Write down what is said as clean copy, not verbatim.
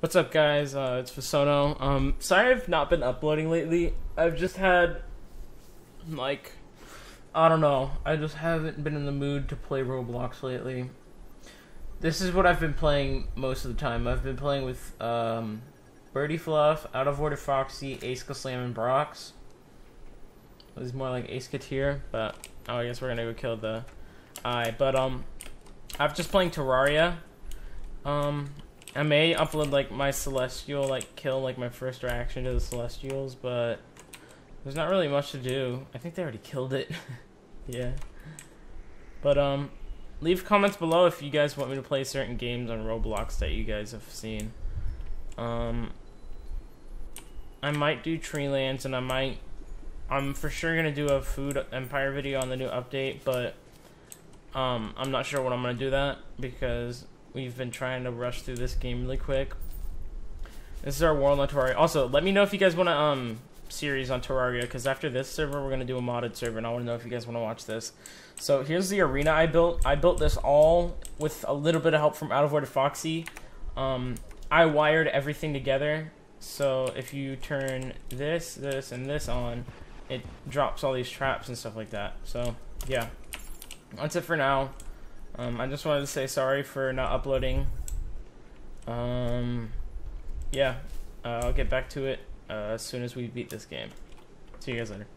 What's up, guys? It's Vesono. Sorry I've not been uploading lately. I've just had, like, I don't know. I just haven't been in the mood to play Roblox lately. This is what I've been playing most of the time. I've been playing with Birdie Fluff, Out of Order Foxy, Aceca Slam, and Brox. It was more like Ace Keteer, but oh, I guess we're gonna go kill the eye. But I've just playing Terraria. I may upload, like, my Celestial, like, kill, like, my first reaction to the Celestials, but there's not really much to do. I think they already killed it. Yeah. But, leave comments below if you guys want me to play certain games on Roblox that you guys have seen. I might do Tree Lands, and I'm for sure gonna do a Food Empire video on the new update, but, I'm not sure when I'm gonna do that, because we've been trying to rush through this game really quick. This is our world on Terraria. Also, let me know if you guys want to series on Terraria, because after this server, we're going to do a modded server, and I want to know if you guys want to watch this. So here's the arena I built. I built this all with a little bit of help from Out of Order Foxy. I wired everything together, so if you turn this, this, and this on, it drops all these traps and stuff like that. So, yeah. That's it for now. I just wanted to say sorry for not uploading. I'll get back to it as soon as we beat this game. See you guys later.